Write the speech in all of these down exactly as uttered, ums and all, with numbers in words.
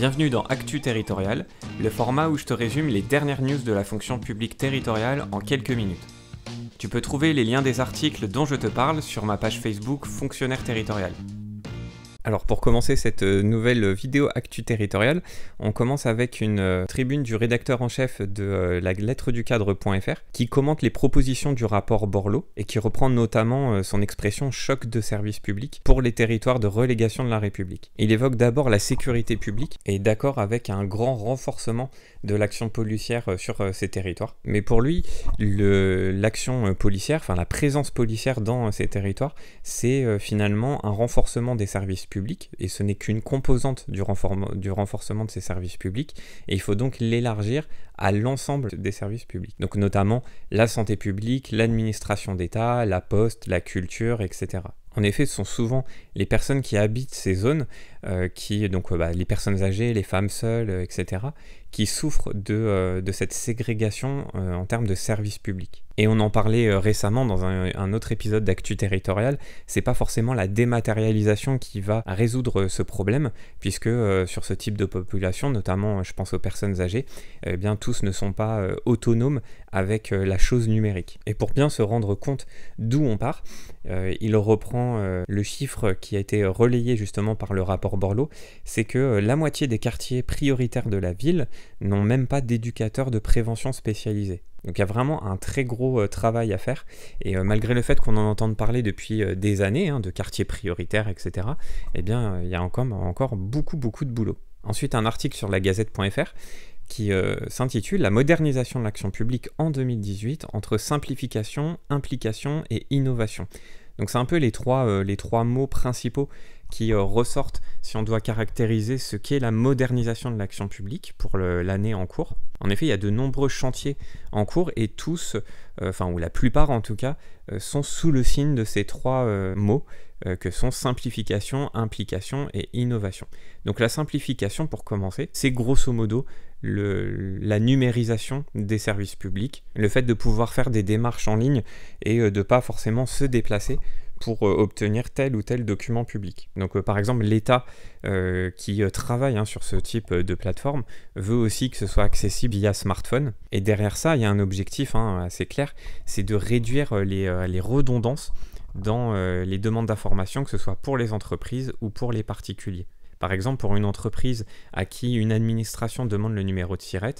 Bienvenue dans Actu Territorial, le format où je te résume les dernières news de la fonction publique territoriale en quelques minutes. Tu peux trouver les liens des articles dont je te parle sur ma page Facebook Fonctionnaire Territorial. Alors pour commencer cette nouvelle vidéo Actu Territorial, on commence avec une tribune du rédacteur en chef de la Lettre du Cadre.fr qui commente les propositions du rapport Borloo et qui reprend notamment son expression « choc de service public » pour les territoires de relégation de la République. Il évoque d'abord la sécurité publique et est d'accord avec un grand renforcement de l'action policière sur ces territoires. Mais pour lui, l'action policière, enfin la présence policière dans ces territoires, c'est finalement un renforcement des services publics. public et ce n'est qu'une composante du, du renforcement de ces services publics et il faut donc l'élargir à l'ensemble des services publics, donc notamment la santé publique, l'administration d'État, la poste, la culture, et cetera. En effet, ce sont souvent les personnes qui habitent ces zones, euh, qui, donc euh, bah, les personnes âgées, les femmes seules, euh, et cetera, qui souffrent de, euh, de cette ségrégation euh, en termes de services publics. Et on en parlait euh, récemment dans un, un autre épisode d'Actu Territorial, c'est pas forcément la dématérialisation qui va résoudre ce problème, puisque euh, sur ce type de population, notamment je pense aux personnes âgées, eh bien tous ne sont pas euh, autonomes avec euh, la chose numérique. Et pour bien se rendre compte d'où on part, euh, il reprend le chiffre qui a été relayé justement par le rapport Borloo, c'est que la moitié des quartiers prioritaires de la ville n'ont même pas d'éducateurs de prévention spécialisés. Donc il y a vraiment un très gros euh, travail à faire et euh, malgré le fait qu'on en entende parler depuis euh, des années, hein, de quartiers prioritaires, et cetera, eh bien euh, il y a encore, encore beaucoup beaucoup de boulot. Ensuite, un article sur la gazette point F R qui euh, s'intitule « La modernisation de l'action publique en deux mille dix-huit entre simplification, implication et innovation ». Donc c'est un peu les trois, euh, les trois mots principaux qui euh, ressortent si on doit caractériser ce qu'est la modernisation de l'action publique pour l'année en cours. En effet, il y a de nombreux chantiers en cours et tous, euh, enfin ou la plupart en tout cas, euh, sont sous le signe de ces trois euh, mots euh, que sont simplification, implication et innovation. Donc la simplification, pour commencer, c'est grosso modo Le, la numérisation des services publics, le fait de pouvoir faire des démarches en ligne et de ne pas forcément se déplacer pour euh, obtenir tel ou tel document public. Donc euh, par exemple l'État euh, qui travaille hein, sur ce type de plateforme veut aussi que ce soit accessible via smartphone et derrière ça il y a un objectif hein, assez clair, c'est de réduire les, euh, les redondances dans euh, les demandes d'information, que ce soit pour les entreprises ou pour les particuliers. Par exemple, pour une entreprise à qui une administration demande le numéro de SIRET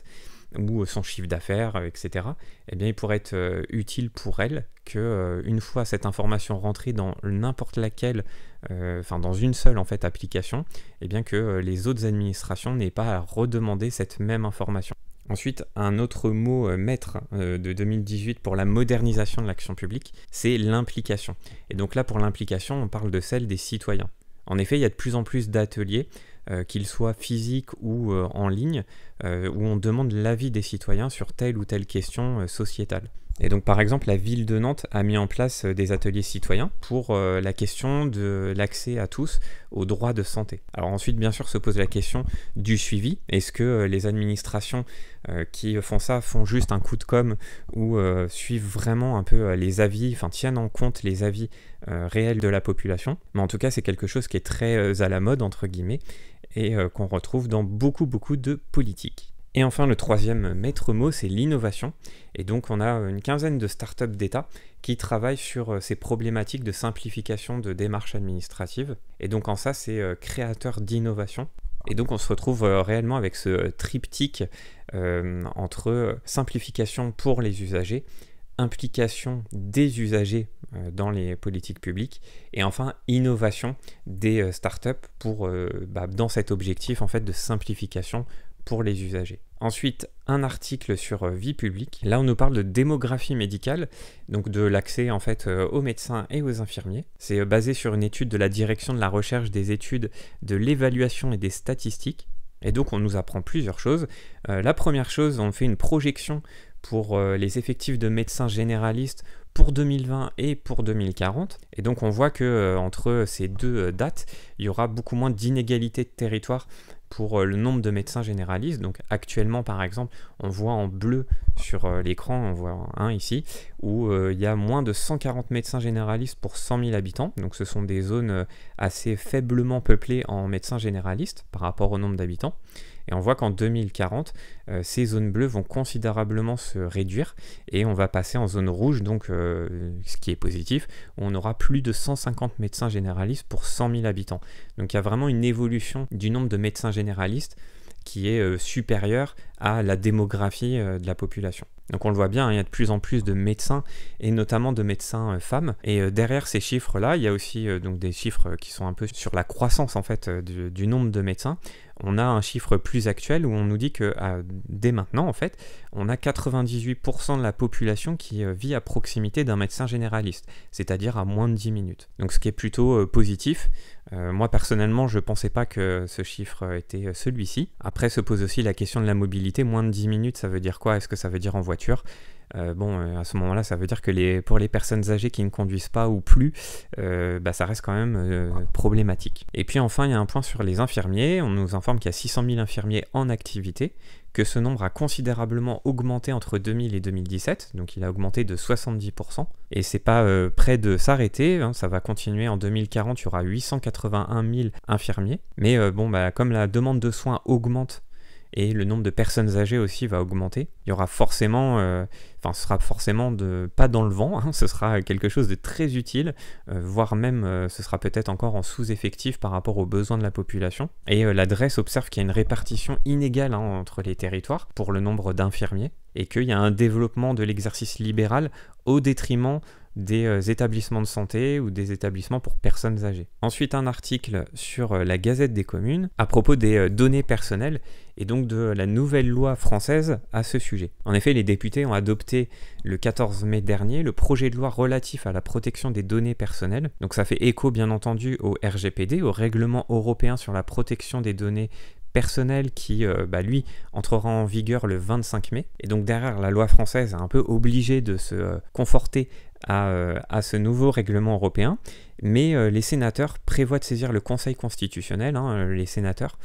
ou son chiffre d'affaires, et cetera, eh bien, il pourrait être euh, utile pour elle que, euh, une fois cette information rentrée dans n'importe laquelle, enfin euh, dans une seule en fait application, eh bien que euh, les autres administrations n'aient pas à redemander cette même information. Ensuite, un autre mot euh, maître euh, de deux mille dix-huit pour la modernisation de l'action publique, c'est l'implication. Et donc là, pour l'implication, on parle de celle des citoyens. En effet, il y a de plus en plus d'ateliers, euh, qu'ils soient physiques ou euh, en ligne, euh, où on demande l'avis des citoyens sur telle ou telle question euh, sociétale. Et donc par exemple, la ville de Nantes a mis en place des ateliers citoyens pour euh, la question de l'accès à tous aux droits de santé. Alors ensuite, bien sûr, se pose la question du suivi. Est-ce que euh, les administrations euh, qui font ça font juste un coup de com' ou euh, suivent vraiment un peu euh, les avis, enfin tiennent en compte les avis euh, réels de la population? Mais en tout cas, c'est quelque chose qui est très euh, à la mode, entre guillemets, et euh, qu'on retrouve dans beaucoup, beaucoup de politiques. Et enfin, le troisième maître mot, c'est l'innovation. Et donc, on a une quinzaine de startups d'État qui travaillent sur ces problématiques de simplification de démarches administratives. Et donc, en ça, c'est créateur d'innovation. Et donc, on se retrouve réellement avec ce triptyque euh, entre simplification pour les usagers, implication des usagers euh, dans les politiques publiques et enfin innovation des euh, startups pour, euh, bah, dans cet objectif en fait, de simplification pour les usagers. Ensuite, un article sur euh, vie publique. Là, on nous parle de démographie médicale, donc de l'accès en fait euh, aux médecins et aux infirmiers. C'est euh, basé sur une étude de la direction de la recherche des études, de l'évaluation et des statistiques. Et donc, on nous apprend plusieurs choses. Euh, la première chose, on fait une projection pour euh, les effectifs de médecins généralistes pour deux mille vingt et pour deux mille quarante. Et donc, on voit que euh, entre ces deux euh, dates, il y aura beaucoup moins d'inégalités de territoire pour le nombre de médecins généralistes. Donc actuellement, par exemple, on voit en bleu sur l'écran, on voit un ici, où euh, il y a moins de cent quarante médecins généralistes pour cent mille habitants. Donc ce sont des zones assez faiblement peuplées en médecins généralistes par rapport au nombre d'habitants. Et on voit qu'en deux mille quarante, euh, ces zones bleues vont considérablement se réduire et on va passer en zone rouge, donc euh, ce qui est positif, où on aura plus de cent cinquante médecins généralistes pour cent mille habitants. Donc il y a vraiment une évolution du nombre de médecins généralistes qui est euh, supérieure à la démographie euh, de la population. Donc on le voit bien, hein, il y a de plus en plus de médecins, et notamment de médecins euh, femmes. Et euh, derrière ces chiffres-là, il y a aussi euh, donc des chiffres qui sont un peu sur la croissance en fait euh, du, du nombre de médecins. On a un chiffre plus actuel où on nous dit que à, dès maintenant, en fait, on a quatre-vingt-dix-huit pour cent de la population qui euh, vit à proximité d'un médecin généraliste, c'est-à-dire à moins de dix minutes. Donc ce qui est plutôt euh, positif. Euh, moi personnellement, je ne pensais pas que ce chiffre était euh, celui-ci. Après se pose aussi la question de la mobilité. Moins de dix minutes, ça veut dire quoi? Est-ce que ça veut dire en voiture? Euh, bon, euh, à ce moment-là, ça veut dire que les, pour les personnes âgées qui ne conduisent pas ou plus, euh, bah, ça reste quand même euh, problématique. Et puis enfin, il y a un point sur les infirmiers. On nous informe qu'il y a six cent mille infirmiers en activité, que ce nombre a considérablement augmenté entre deux mille et deux mille dix-sept, donc il a augmenté de soixante-dix pour cent, et c'est pas euh, près de s'arrêter, hein, ça va continuer. En deux mille quarante, il y aura huit cent quatre-vingt-un mille infirmiers, mais euh, bon, bah, comme la demande de soins augmente, et le nombre de personnes âgées aussi va augmenter. Il y aura forcément, euh, enfin ce sera forcément de, pas dans le vent, hein, ce sera quelque chose de très utile, euh, voire même euh, ce sera peut-être encore en sous-effectif par rapport aux besoins de la population. Et euh, l'adresse observe qu'il y a une répartition inégale hein, entre les territoires pour le nombre d'infirmiers, et qu'il y a un développement de l'exercice libéral au détriment des euh, établissements de santé ou des établissements pour personnes âgées. Ensuite, un article sur euh, la Gazette des communes à propos des euh, données personnelles et donc de euh, la nouvelle loi française à ce sujet. En effet, les députés ont adopté le quatorze mai dernier le projet de loi relatif à la protection des données personnelles. Donc ça fait écho bien entendu au R G P D, au règlement européen sur la protection des données personnel qui, euh, bah, lui, entrera en vigueur le vingt-cinq mai. Et donc derrière, la loi française est un peu obligée de se euh, conforter à, euh, à ce nouveau règlement européen, mais euh, les sénateurs prévoient de saisir le Conseil constitutionnel, hein, les sénateurs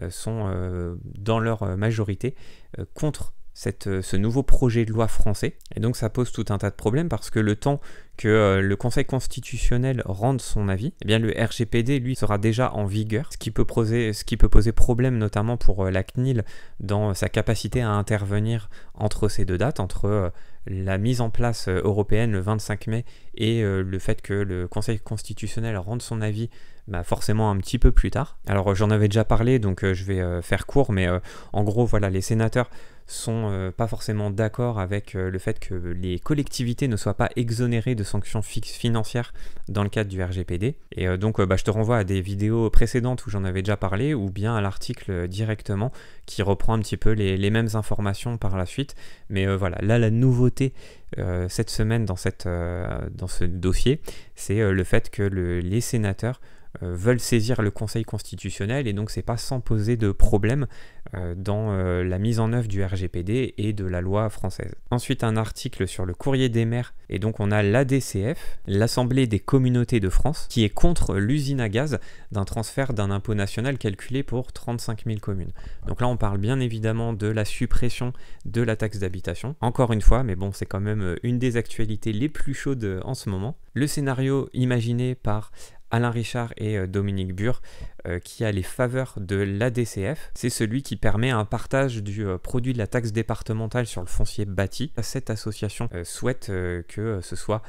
euh, sont euh, dans leur majorité euh, contre Cette, ce nouveau projet de loi français. Et donc ça pose tout un tas de problèmes parce que le temps que euh, le Conseil constitutionnel rende son avis, eh bien le R G P D, lui, sera déjà en vigueur, ce qui peut poser, ce qui peut poser problème notamment pour euh, la C N I L dans sa capacité à intervenir entre ces deux dates, entre euh, la mise en place européenne le vingt-cinq mai et euh, le fait que le Conseil constitutionnel rende son avis bah forcément un petit peu plus tard. Alors j'en avais déjà parlé, donc euh, je vais euh, faire court, mais euh, en gros voilà, les sénateurs sont euh, pas forcément d'accord avec euh, le fait que les collectivités ne soient pas exonérées de sanctions fixes financières dans le cadre du R G P D. Et euh, donc euh, bah, je te renvoie à des vidéos précédentes où j'en avais déjà parlé, ou bien à l'article directement qui reprend un petit peu les, les mêmes informations par la suite. Mais euh, voilà, là la nouveauté euh, cette semaine dans, cette, euh, dans ce dossier, c'est euh, le fait que le, les sénateurs veulent saisir le Conseil constitutionnel, et donc c'est pas sans poser de problème euh, dans euh, la mise en œuvre du R G P D et de la loi française. Ensuite, un article sur le courrier des maires, et donc on a l'A D C F, l'Assemblée des communautés de France, qui est contre l'usine à gaz d'un transfert d'un impôt national calculé pour trente-cinq mille communes. Donc là on parle bien évidemment de la suppression de la taxe d'habitation, encore une fois, mais bon, c'est quand même une des actualités les plus chaudes en ce moment. Le scénario imaginé par Alain Richard et Dominique Bur, euh, qui a les faveurs de l'A D C F. C'est celui qui permet un partage du euh, produit de la taxe départementale sur le foncier bâti. Cette association euh, souhaite euh, que ce soit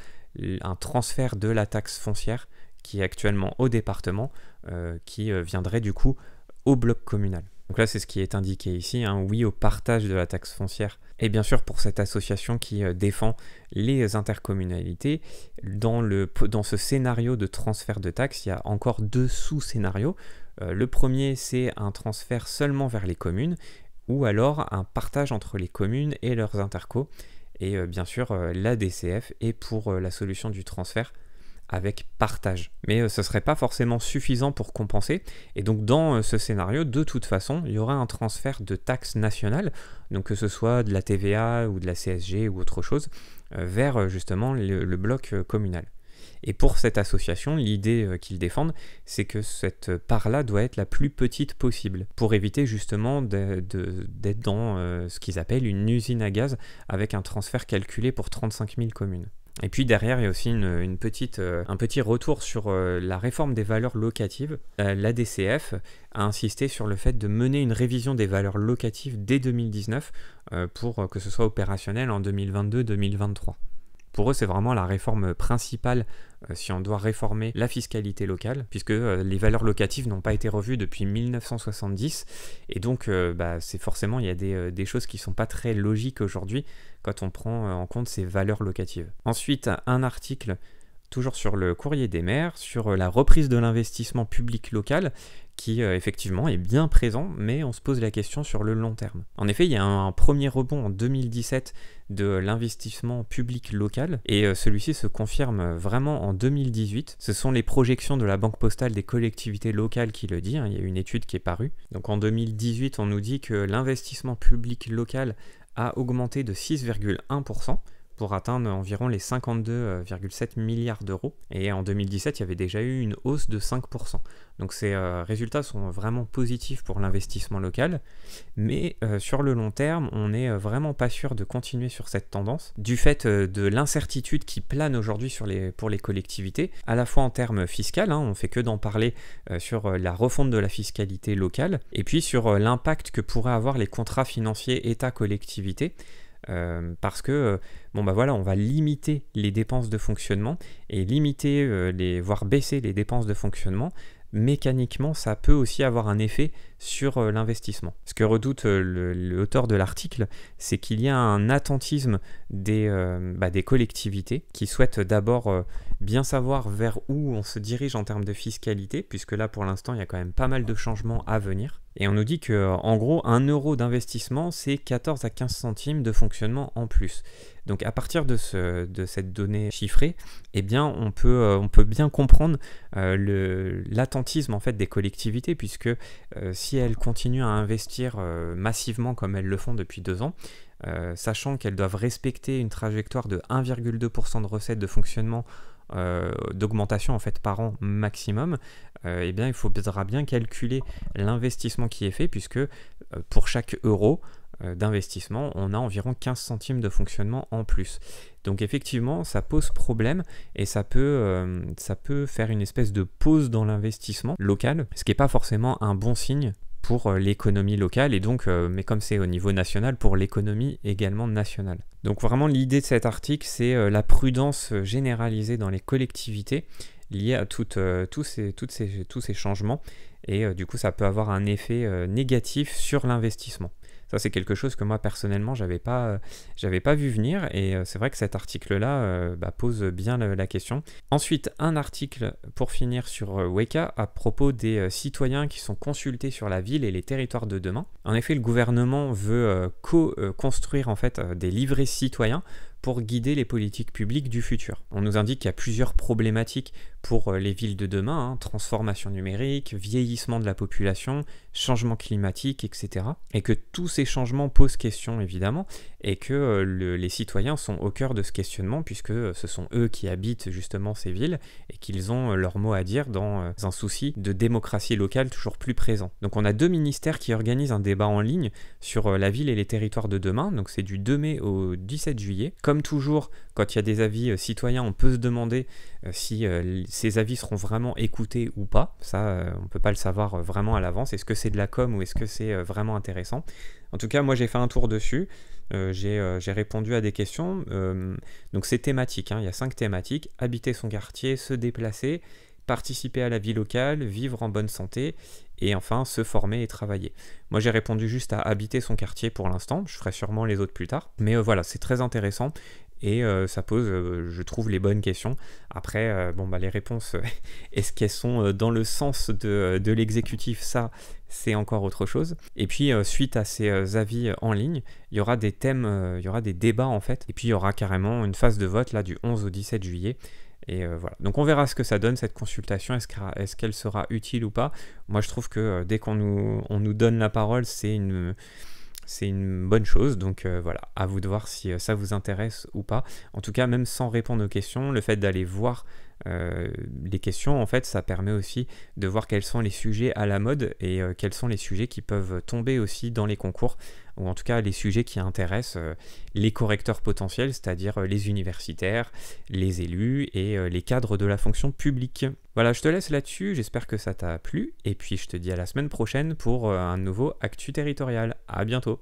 un transfert de la taxe foncière qui est actuellement au département, euh, qui euh, viendrait du coup au bloc communal. Donc là, c'est ce qui est indiqué ici, hein, oui au partage de la taxe foncière. Et bien sûr, pour cette association qui euh, défend les intercommunalités, dans, le, dans ce scénario de transfert de taxes, il y a encore deux sous-scénarios. Euh, le premier, c'est un transfert seulement vers les communes, ou alors un partage entre les communes et leurs intercos. Et euh, bien sûr, euh, la D C F est pour euh, la solution du transfert avec partage. Mais euh, ce ne serait pas forcément suffisant pour compenser, et donc dans euh, ce scénario, de toute façon, il y aura un transfert de taxes nationales, donc que ce soit de la T V A ou de la C S G ou autre chose, euh, vers euh, justement le, le bloc euh, communal. Et pour cette association, l'idée qu'ils défendent, c'est que cette part-là doit être la plus petite possible, pour éviter justement d'être dans euh, ce qu'ils appellent une usine à gaz, avec un transfert calculé pour trente-cinq mille communes. Et puis derrière, il y a aussi une, une petite, euh, un petit retour sur euh, la réforme des valeurs locatives. Euh, la D C F a insisté sur le fait de mener une révision des valeurs locatives dès deux mille dix-neuf euh, pour que ce soit opérationnel en deux mille vingt-deux deux mille vingt-trois. Pour eux, c'est vraiment la réforme principale euh, si on doit réformer la fiscalité locale, puisque euh, les valeurs locatives n'ont pas été revues depuis mille neuf cent soixante-dix, et donc euh, bah, c'est forcément, il y a des, euh, des choses qui ne sont pas très logiques aujourd'hui quand on prend euh, en compte ces valeurs locatives. Ensuite, un article, toujours sur le courrier des maires, sur euh, la reprise de l'investissement public local, qui euh, effectivement est bien présent, mais on se pose la question sur le long terme. En effet, il y a un, un premier rebond en deux mille dix-sept de l'investissement public local, et euh, celui-ci se confirme vraiment en deux mille dix-huit. Ce sont les projections de la Banque Postale des Collectivités Locales qui le dit, hein, il y a une étude qui est parue. Donc en deux mille dix-huit, on nous dit que l'investissement public local a augmenté de six virgule un pour cent, pour atteindre environ les cinquante-deux virgule sept milliards d'euros. Et en deux mille dix-sept, il y avait déjà eu une hausse de cinq pour cent. Donc ces euh, résultats sont vraiment positifs pour l'investissement local. Mais euh, sur le long terme, on n'est vraiment pas sûr de continuer sur cette tendance, du fait euh, de l'incertitude qui plane aujourd'hui sur les, pour les collectivités, à la fois en termes fiscal, hein, on ne fait que d'en parler euh, sur euh, la refonte de la fiscalité locale, et puis sur euh, l'impact que pourraient avoir les contrats financiers État-collectivité, Euh, parce que bon bah voilà, on va limiter les dépenses de fonctionnement et limiter euh, les voire baisser les dépenses de fonctionnement. Mécaniquement, ça peut aussi avoir un effet sur euh, l'investissement. Ce que redoute euh, l'auteur de l'article, c'est qu'il y a un attentisme des, euh, bah, des collectivités qui souhaitent d'abord euh, bien savoir vers où on se dirige en termes de fiscalité, puisque là, pour l'instant, il y a quand même pas mal de changements à venir. Et on nous dit que, en gros, un euro d'investissement, c'est quatorze à quinze centimes de fonctionnement en plus. Donc à partir de, ce, de cette donnée chiffrée, eh bien, on peut, on peut bien comprendre euh, l'attentisme en fait, des collectivités, puisque euh, si elles continuent à investir euh, massivement comme elles le font depuis deux ans, euh, sachant qu'elles doivent respecter une trajectoire de un virgule deux pour cent de recettes de fonctionnement Euh, d'augmentation en fait par an maximum, euh, eh bien il faudra bien calculer l'investissement qui est fait, puisque euh, pour chaque euro euh, d'investissement, on a environ quinze centimes de fonctionnement en plus. Donc effectivement, ça pose problème et ça peut, euh, ça peut faire une espèce de pause dans l'investissement local, ce qui n'est pas forcément un bon signe pour l'économie locale, et donc, euh, mais comme c'est au niveau national, pour l'économie également nationale. Donc vraiment l'idée de cet article, c'est euh, la prudence généralisée dans les collectivités liée à toutes, euh, tous, ces, toutes ces, tous ces changements, et euh, du coup ça peut avoir un effet euh, négatif sur l'investissement. Ça c'est quelque chose que moi personnellement j'avais pas, euh, j'avais pas vu venir, et euh, c'est vrai que cet article-là euh, bah, pose bien la, la question. Ensuite, un article pour finir sur euh, Weka à propos des euh, citoyens qui sont consultés sur la ville et les territoires de demain. En effet, le gouvernement veut euh, co-construire en fait euh, des livrets citoyens pour guider les politiques publiques du futur. On nous indique qu'il y a plusieurs problématiques pour les villes de demain, hein, transformation numérique, vieillissement de la population, changement climatique, et cetera. Et que tous ces changements posent question, évidemment, et que le, les citoyens sont au cœur de ce questionnement, puisque ce sont eux qui habitent justement ces villes, et qu'ils ont leur mot à dire dans un souci de démocratie locale toujours plus présent. Donc on a deux ministères qui organisent un débat en ligne sur la ville et les territoires de demain, donc c'est du deux mai au dix-sept juillet. Comme Comme toujours, quand il y a des avis euh, citoyens, on peut se demander euh, si euh, ces avis seront vraiment écoutés ou pas. Ça, euh, on ne peut pas le savoir euh, vraiment à l'avance. Est-ce que c'est de la com ou est-ce que c'est euh, vraiment intéressant? En tout cas, moi, j'ai fait un tour dessus. Euh, j'ai euh, répondu à des questions. Euh, donc, c'est thématique. Hein. Il y a cinq thématiques. Habiter son quartier, se déplacer, participer à la vie locale, vivre en bonne santé, et enfin, se former et travailler. Moi, j'ai répondu juste à habiter son quartier pour l'instant. Je ferai sûrement les autres plus tard. Mais euh, voilà, c'est très intéressant et euh, ça pose, euh, je trouve, les bonnes questions. Après, euh, bon, bah, les réponses, euh, est-ce qu'elles sont euh, dans le sens de, de l'exécutif? Ça, c'est encore autre chose. Et puis, euh, suite à ces euh, avis euh, en ligne, il y aura des thèmes, euh, il y aura des débats, en fait. Et puis, il y aura carrément une phase de vote, là, du onze au dix-sept juillet. Et euh, voilà. Donc on verra ce que ça donne, cette consultation, est-ce qu'elle sera utile ou pas. Moi je trouve que euh, dès qu'on nous, on nous donne la parole, c'est une, c'est une bonne chose. Donc euh, voilà, à vous de voir si euh, ça vous intéresse ou pas. En tout cas, même sans répondre aux questions, le fait d'aller voir Euh, les questions, en fait, ça permet aussi de voir quels sont les sujets à la mode et euh, quels sont les sujets qui peuvent tomber aussi dans les concours, ou en tout cas les sujets qui intéressent euh, les correcteurs potentiels, c'est-à-dire euh, les universitaires, les élus et euh, les cadres de la fonction publique. Voilà, je te laisse là-dessus, j'espère que ça t'a plu, et puis je te dis à la semaine prochaine pour euh, un nouveau Actu Territorial. À bientôt.